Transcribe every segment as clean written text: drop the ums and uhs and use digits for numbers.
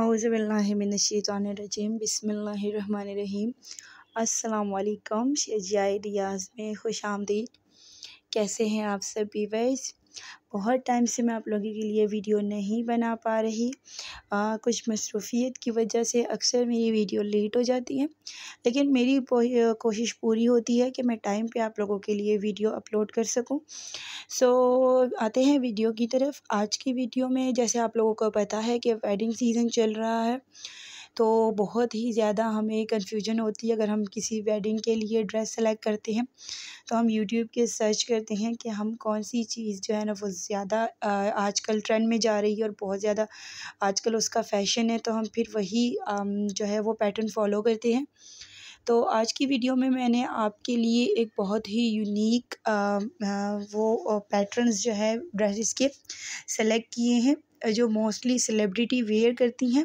औज़ुबिल्लाहिमिनश्शैतानिर्रजीम बिस्मिल्लाहिर्रहमानिर्रहीम। अस्सलामुअलैकुम। शेजियाए रियाज़ में खुश आमदीद। कैसे हैं आप सब व्यूअर्स? बहुत टाइम से मैं आप लोगों के लिए वीडियो नहीं बना पा रही, कुछ मसरूफियत की वजह से अक्सर मेरी वीडियो लेट हो जाती है, लेकिन मेरी कोशिश पूरी होती है कि मैं टाइम पे आप लोगों के लिए वीडियो अपलोड कर सकूं। सो आते हैं वीडियो की तरफ। आज की वीडियो में जैसे आप लोगों को पता है कि वेडिंग सीज़न चल रहा है, तो बहुत ही ज़्यादा हमें कन्फ्यूजन होती है। अगर हम किसी वेडिंग के लिए ड्रेस सेलेक्ट करते हैं तो हम यूट्यूब के सर्च करते हैं कि हम कौन सी चीज़ जो है ना वो ज़्यादा आजकल ट्रेंड में जा रही है और बहुत ज़्यादा आजकल उसका फैशन है, तो हम फिर वही जो है वो पैटर्न फॉलो करते हैं। तो आज की वीडियो में मैंने आपके लिए एक बहुत ही यूनिक वो पैटर्न्स जो है ड्रेसेस के सेलेक्ट किए हैं जो मोस्टली सेलिब्रिटी वेयर करती हैं,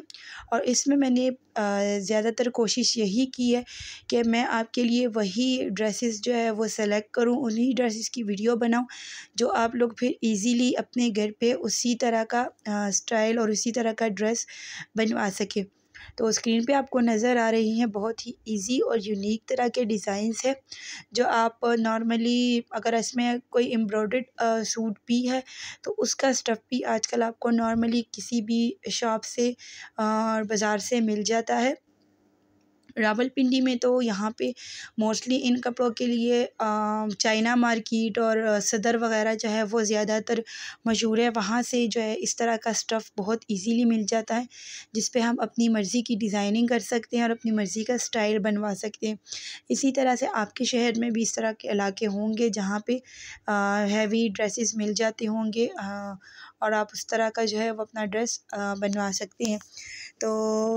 और इसमें मैंने ज़्यादातर कोशिश यही की है कि मैं आपके लिए वही ड्रेसेस जो है वो सेलेक्ट करूं, उन्हीं ड्रेसेस की वीडियो बनाऊं जो आप लोग फिर इजीली अपने घर पे उसी तरह का स्टाइल और उसी तरह का ड्रेस बनवा सके। तो स्क्रीन पे आपको नज़र आ रही हैं बहुत ही इजी और यूनिक तरह के डिज़ाइंस हैं जो आप नॉर्मली, अगर इसमें कोई एम्ब्रॉयडर्ड सूट भी है तो उसका स्टफ़ भी आजकल आपको नॉर्मली किसी भी शॉप से और बाज़ार से मिल जाता है। रावलपिंडी में तो यहाँ पे मोस्टली इन कपड़ों के लिए चाइना मार्केट और सदर वग़ैरह जो है वो ज़्यादातर मशहूर है। वहाँ से जो है इस तरह का स्टफ़ बहुत इजीली मिल जाता है जिस पे हम अपनी मर्ज़ी की डिज़ाइनिंग कर सकते हैं और अपनी मर्ज़ी का स्टाइल बनवा सकते हैं। इसी तरह से आपके शहर में भी इस तरह के इलाके होंगे जहाँ पे हैवी ड्रेसेस मिल जाते होंगे और आप उस तरह का जो है वो अपना ड्रेस बनवा सकते हैं। तो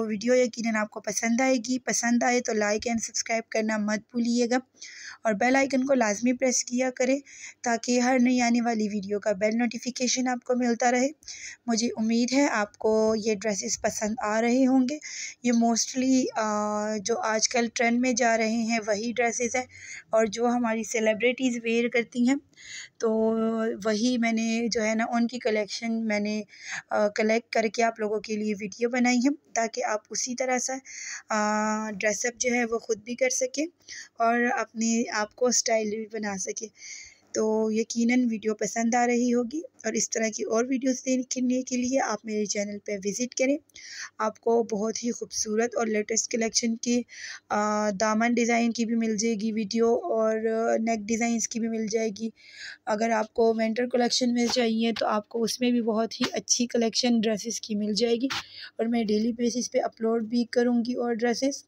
वीडियो यकीनन आपको पसंद आएगी। पसंद आए तो लाइक एंड सब्सक्राइब करना मत भूलिएगा और बेल आइकन को लाजमी प्रेस किया करें ताकि हर नई आने वाली वीडियो का बेल नोटिफिकेशन आपको मिलता रहे। मुझे उम्मीद है आपको ये ड्रेसेस पसंद आ रहे होंगे। ये मोस्टली जो आजकल ट्रेंड में जा रहे हैं वही ड्रेसेस हैं और जो हमारी सेलिब्रिटीज़ वेयर करती हैं, तो वही मैंने जो है ना उनकी कलेक्शन मैंने कलेक्ट करके आप लोगों के लिए वीडियो बनाई है ताकि आप उसी तरह से ड्रेसअप जो है वो ख़ुद भी कर सकें और अपने आप को स्टाइल भी बना सकें। तो यकीनन वीडियो पसंद आ रही होगी और इस तरह की और वीडियोस देखने के लिए आप मेरे चैनल पर विज़िट करें। आपको बहुत ही खूबसूरत और लेटेस्ट कलेक्शन की दामन डिज़ाइन की भी मिल जाएगी वीडियो और नेक डिज़ाइंस की भी मिल जाएगी। अगर आपको विंटर कलेक्शन में चाहिए तो आपको उसमें भी बहुत ही अच्छी कलेक्शन ड्रेसेस की मिल जाएगी और मैं डेली बेसिस पे अपलोड भी करूँगी और ड्रेसेस।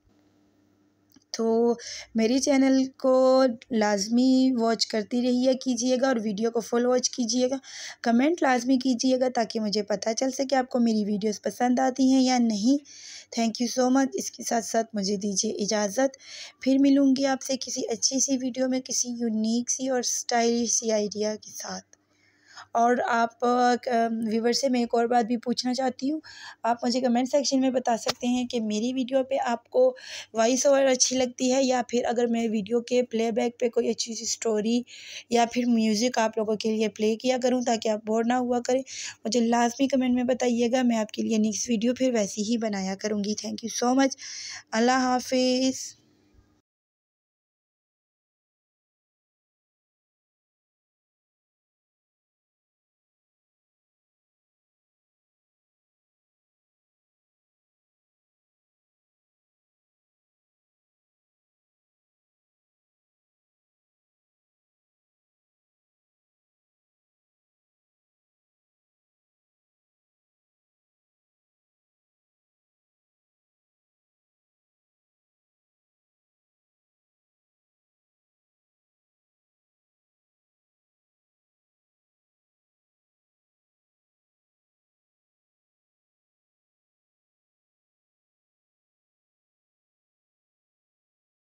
तो मेरे चैनल को लाजमी वॉच करती रहिए कीजिएगा और वीडियो को फुल वॉच कीजिएगा। कमेंट लाजमी कीजिएगा ताकि मुझे पता चल सके आपको मेरी वीडियोस पसंद आती हैं या नहीं। Thank you so much. इसके साथ साथ मुझे दीजिए इजाज़त। फिर मिलूँगी आपसे किसी अच्छी सी वीडियो में किसी यूनिक सी और स्टाइलिश सी आइडिया के साथ। और आप व्यूवर से मैं एक और बात भी पूछना चाहती हूँ। आप मुझे कमेंट सेक्शन में बता सकते हैं कि मेरी वीडियो पे आपको वॉइस ओवर अच्छी लगती है या फिर अगर मैं वीडियो के प्लेबैक पे कोई अच्छी सी स्टोरी या फिर म्यूज़िक आप लोगों के लिए प्ले किया करूँ ताकि आप बोर ना हुआ करें। मुझे लाजमी कमेंट में बताइएगा। मैं आपके लिए नेक्स्ट वीडियो फिर वैसी ही बनाया करूँगी। Thank you so much. अल्लाह हाफिज़।